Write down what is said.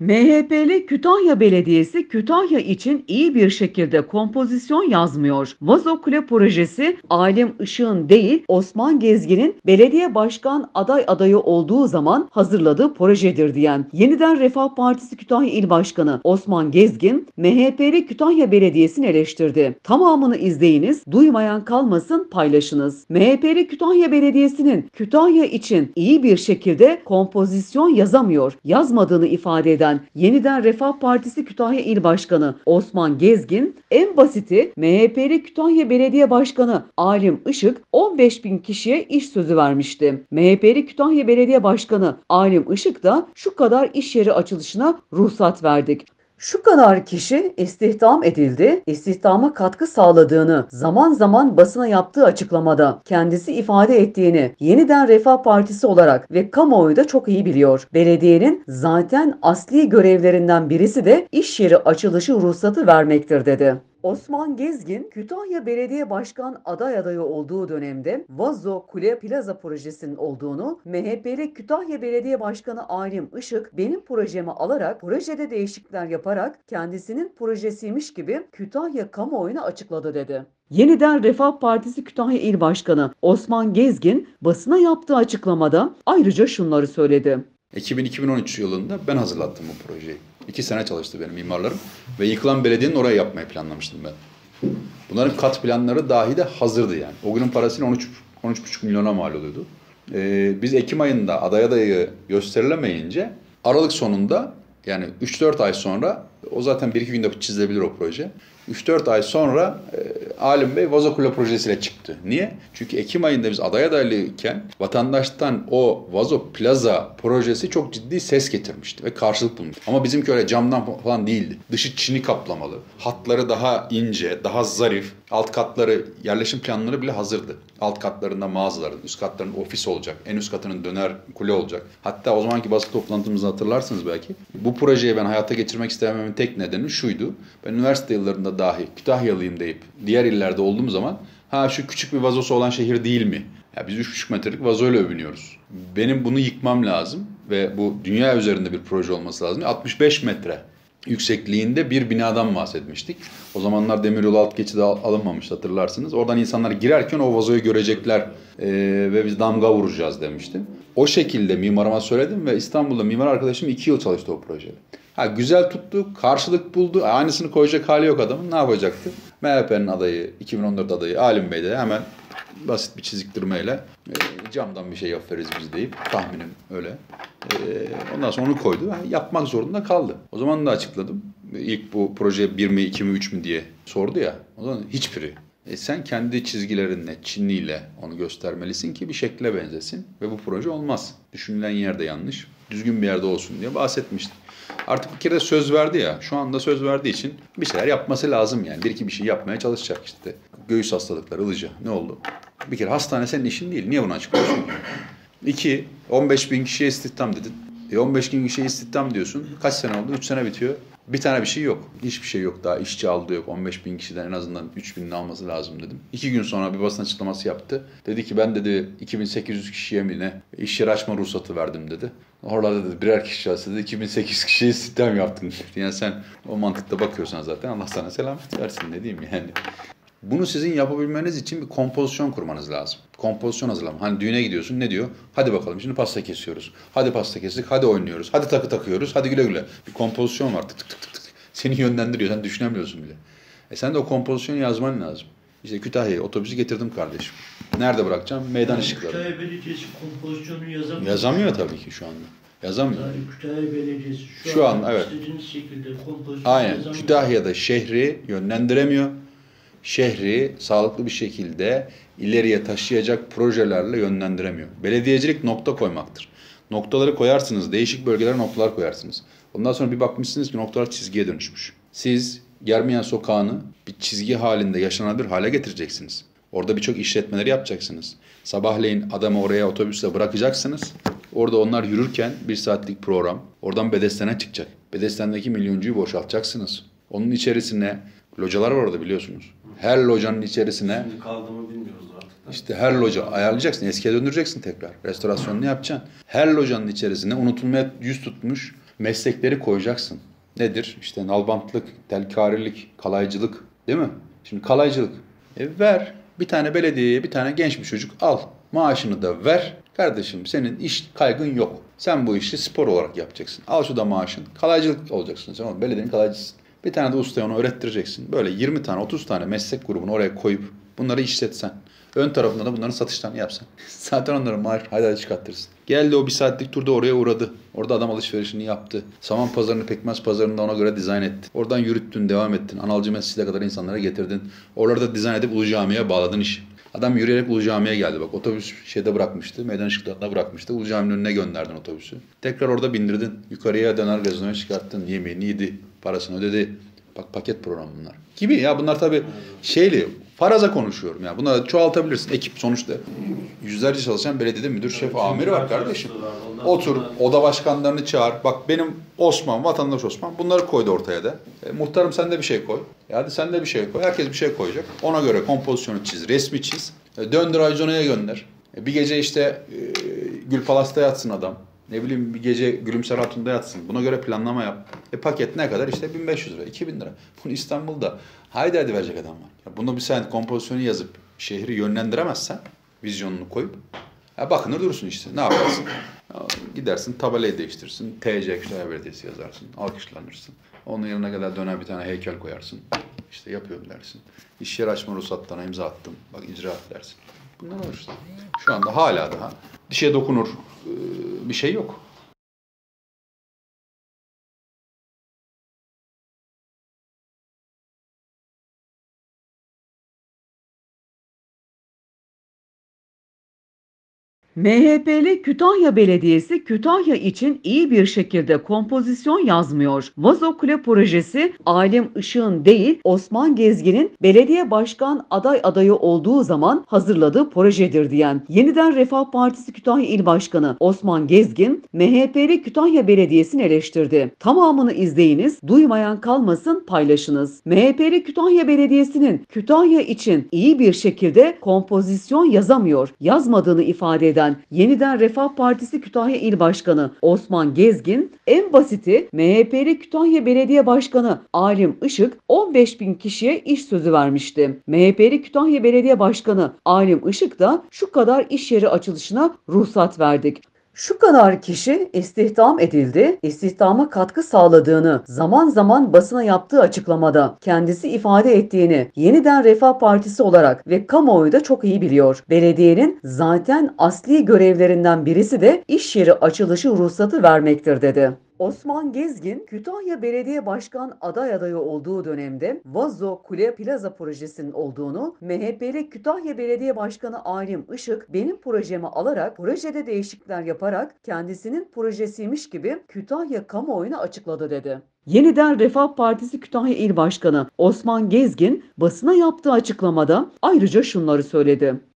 MHP'li Kütahya Belediyesi Kütahya için iyi bir şekilde kompozisyon yazmıyor. Vazo Kule projesi Alim Işık'ın değil Osman Gezgin'in belediye başkan adayı olduğu zaman hazırladığı projedir diyen Yeniden Refah Partisi Kütahya İl Başkanı Osman Gezgin MHP'li Kütahya Belediyesi'ni eleştirdi. Tamamını izleyiniz, duymayan kalmasın, paylaşınız. MHP'li Kütahya Belediyesi'nin Kütahya için iyi bir şekilde kompozisyon yazamıyor, yazmadığını ifade eden Yeniden Refah Partisi Kütahya İl Başkanı Osman Gezgin, en basiti MHP'li Kütahya Belediye Başkanı Alim Işık 15.000 kişiye iş sözü vermişti. MHP'li Kütahya Belediye Başkanı Alim Işık da şu kadar iş yeri açılışına ruhsat verdik, şu kadar kişi istihdam edildi, istihdama katkı sağladığını zaman zaman basına yaptığı açıklamada kendisi ifade ettiğini Yeniden Refah Partisi olarak ve kamuoyu da çok iyi biliyor. Belediyenin zaten asli görevlerinden birisi de iş yeri açılışı ruhsatı vermektir dedi. Osman Gezgin, Kütahya Belediye Başkan adayı olduğu dönemde Vazo Kule Plaza projesinin olduğunu, MHP'li Kütahya Belediye Başkanı Alim Işık benim projemi alarak, projede değişiklikler yaparak kendisinin projesiymiş gibi Kütahya kamuoyuna açıkladı dedi. Yeniden Refah Partisi Kütahya İl Başkanı Osman Gezgin basına yaptığı açıklamada ayrıca şunları söyledi. Ekim 2013 yılında ben hazırlattım bu projeyi. 2 sene çalıştı benim mimarlarım ve yıkılan belediyenin oraya yapmayı planlamıştım ben. Bunların kat planları dahi de hazırdı yani. O günün parasıyla 13,5 milyona mal oluyordu. Biz Ekim ayında adayı gösterilemeyince Aralık sonunda yani 3-4 ay sonra o zaten 1-2 günde çizilebilir o proje. 3-4 ay sonra Alim Bey Vazo Kule projesiyle çıktı. Niye? Çünkü Ekim ayında biz adayken vatandaştan o Vazo Plaza projesi çok ciddi ses getirmişti ve karşılık bulmuştu. Ama bizimki öyle camdan falan değildi. Dışı çini kaplamalı, hatları daha ince, daha zarif, alt katları, yerleşim planları bile hazırdı. Alt katlarında mağazaların, üst katlarında ofis olacak, en üst katının döner kule olacak. Hatta o zamanki basın toplantımızı hatırlarsınız belki. Bu projeyi ben hayata geçirmek istememin tek nedeni şuydu. Ben üniversite yıllarında dahi Kütahyalıyım deyip diğer illerde olduğum zaman ha şu küçük bir vazosu olan şehir değil mi? Ya biz 3,5 metrelik vazoyla övünüyoruz. Benim bunu yıkmam lazım ve bu dünya üzerinde bir proje olması lazım. 65 metre yüksekliğinde bir binadan bahsetmiştik. O zamanlar demiryolu alt geçidi alınmamış hatırlarsınız. Oradan insanlar girerken o vazoyu görecekler ve biz damga vuracağız demiştim. O şekilde mimarıma söyledim ve İstanbul'da mimar arkadaşım 2 yıl çalıştı o projede. Ha, güzel tuttu, karşılık buldu. Aynısını koyacak hali yok adamın. Ne yapacaktı? MHP'nin adayı, 2014 adayı Alim Bey de hemen basit bir çiziktirmeyle camdan bir şey yaparız biz deyip tahminim öyle. Ondan sonra onu koydu. Ha, yapmak zorunda kaldı. O zaman da açıkladım. İlk bu proje 1 mi, 2 mi, 3 mi diye sordu ya. O zaman hiçbiri. Sen kendi çizgilerinle, çiniyle onu göstermelisin ki bir şekle benzesin ve bu proje olmaz. Düşünülen yerde yanlış, düzgün bir yerde olsun diye bahsetmiştim. Artık bir kere de söz verdi ya, şu anda söz verdiği için bir şeyler yapması lazım yani. Bir iki bir şey yapmaya çalışacak işte. Göğüs hastalıkları, Ilıca ne oldu? Bir kere hastane senin işin değil, niye bunu açıklıyorsun? 2, 15.000 kişiye istihdam dedin. 15.000 kişiye istihdam diyorsun, kaç sene oldu? 3 sene bitiyor. Bir tane bir şey yok. Hiçbir şey yok daha. İşçi aldığı yok. 15.000 kişiden en azından 3.000'ini alması lazım dedim. 2 gün sonra bir basın açıklaması yaptı. Dedi ki ben dedi 2.800 kişiye mi ne iş yeri açma ruhsatı verdim dedi. Oralarda dedi birer kişi çalıştı. 2.800 kişiye istihdam yaptın dedi. Yani sen o mantıkta bakıyorsan zaten Allah sana selamet versin ne diyeyim yani. Bunu sizin yapabilmeniz için bir kompozisyon kurmanız lazım. Kompozisyon hazırlama. Hani düğüne gidiyorsun ne diyor? Hadi bakalım şimdi pasta kesiyoruz. Hadi pasta kestik, hadi oynuyoruz, hadi takı takıyoruz, hadi güle güle. Bir kompozisyon var tık tık tık tık. Seni yönlendiriyor, sen düşünemiyorsun bile. Sen de o kompozisyonu yazman lazım. İşte Kütahya'ya otobüsü getirdim kardeşim. Nerede bırakacağım? Meydan ışıkları. Kütahya Belediyesi kompozisyonu yazamıyor. Yazamıyor tabii ki şu anda. Yazamıyor. Kütahya Belediyesi şu an evet. İstediğiniz şekilde kompozisyon yazamıyor. Kütahya'da şehri yönlendiremiyor. Şehri sağlıklı bir şekilde ileriye taşıyacak projelerle yönlendiremiyor. Belediyecilik nokta koymaktır. Noktaları koyarsınız, değişik bölgelere noktalar koyarsınız. Ondan sonra bir bakmışsınız ki noktalar çizgiye dönüşmüş. Siz Germiyan Sokağı'nı bir çizgi halinde yaşanabilir hale getireceksiniz. Orada birçok işletmeleri yapacaksınız. Sabahleyin adamı oraya otobüsle bırakacaksınız. Orada onlar yürürken 1 saatlik program oradan Bedestan'a çıkacak. Bedestan'daki milyoncuyu boşaltacaksınız. Onun içerisine localar var orada biliyorsunuz. Her locanın içerisine... Şimdi kaldı mı bilmiyoruz artık. İşte her loca ayarlayacaksın. Eskiye döndüreceksin tekrar. Restorasyonunu yapacaksın. Her locanın içerisine unutulmaya yüz tutmuş meslekleri koyacaksın. Nedir? İşte nalbantlık, telkarilik, kalaycılık, değil mi? Şimdi kalaycılık. Ver bir tane belediyeye, bir tane genç bir çocuk al. Maaşını da ver. Kardeşim senin iş kaygın yok. Sen bu işi spor olarak yapacaksın. Al şu da maaşın. Kalaycılık olacaksın. Sen belediyenin kalaycısın. Bir tane de ustaya onu öğrettireceksin. Böyle 20 tane, 30 tane meslek grubunu oraya koyup bunları işletsen. Ön tarafında da bunların satışlarını yapsan. Zaten onların maaşını haydi çıkartırsın. Geldi o bir saatlik turda oraya uğradı. Orada adam alışverişini yaptı. Saman pazarını, pekmez pazarını da ona göre dizayn etti. Oradan yürüttün, devam ettin. Analcı mescide kadar insanlara getirdin. Oralarda dizayn edip Ulu Cami'ye bağladın işi. Adam yürüyerek Ulu Cami'ye geldi. Bak otobüs şeyde bırakmıştı. Meydan ışıklarında bırakmıştı. Ulu Cami'nin önüne gönderdin otobüsü. Tekrar orada bindirdin. Yukarıya döner gazinoya çıkarttın. Yemeğini yedi. Parasını ödedi. Bak paket program bunlar. Gibi ya bunlar tabii şeyli. Faraza konuşuyorum ya. Bunları çoğaltabilirsin. Ekip sonuçta yüzlerce çalışan belediyede müdür, şef, evet, amiri var kardeşim. Otur, oda başkanlarını çağır. Bak benim Osman, vatandaş Osman. Bunları koydu ortaya da. Muhtarım sen de bir şey koy. Hadi sen de bir şey koy. Herkes bir şey koyacak. Ona göre kompozisyonu çiz, resmi çiz. Döndür Arizona'ya gönder. Bir gece işte Gül Palas'ta yatsın adam. Ne bileyim bir gece Gülümser Hatun'da yatsın. Buna göre planlama yap. Paket ne kadar? İşte 1500 lira, 2000 lira. Bunu İstanbul'da haydi verecek adam var. Ya bunu bir sen kompozisyonu yazıp şehri yönlendiremezsen, vizyonunu koyup bakınır durursun işte. Ne yaparsın? Gidersin tabelayı değiştirsin. TC Kütahya Belediyesi yazarsın. Alkışlanırsın. Onun yerine kadar döner bir tane heykel koyarsın. İşte yapıyorum dersin. İş yeri açma ruhsatlarına imza attım. Bak icra dersin. Bunlar olur işte. Şu anda hala daha dişe dokunur bir şey yok. MHP'li Kütahya Belediyesi Kütahya için iyi bir şekilde kompozisyon yazmıyor. Vazo Kule projesi Alim Işık'ın değil Osman Gezgin'in belediye başkan aday adayı olduğu zaman hazırladığı projedir diyen Yeniden Refah Partisi Kütahya İl Başkanı Osman Gezgin MHP'li Kütahya Belediyesi'ni eleştirdi. Tamamını izleyiniz, duymayan kalmasın, paylaşınız. MHP'li Kütahya Belediyesi'nin Kütahya için iyi bir şekilde kompozisyon yazamıyor, yazmadığını ifade eden Yeniden Refah Partisi Kütahya İl Başkanı Osman Gezgin, en basiti MHP'li Kütahya Belediye Başkanı Alim Işık 15.000 kişiye iş sözü vermişti. MHP'li Kütahya Belediye Başkanı Alim Işık da şu kadar iş yeri açılışına ruhsat verdik. Şu kadar kişi istihdam edildi, istihdama katkı sağladığını zaman zaman basına yaptığı açıklamada kendisi ifade ettiğini Yeniden Refah Partisi olarak ve kamuoyu da çok iyi biliyor. Belediyenin zaten asli görevlerinden birisi de iş yeri açılışı ruhsatı vermektir dedi. Osman Gezgin, Kütahya Belediye Başkan aday adayı olduğu dönemde Vazo Kule Plaza projesinin olduğunu, MHP'li Kütahya Belediye Başkanı Alim Işık benim projemi alarak, projede değişiklikler yaparak kendisinin projesiymiş gibi Kütahya kamuoyuna açıkladı dedi. Yeniden Refah Partisi Kütahya İl Başkanı Osman Gezgin basına yaptığı açıklamada ayrıca şunları söyledi.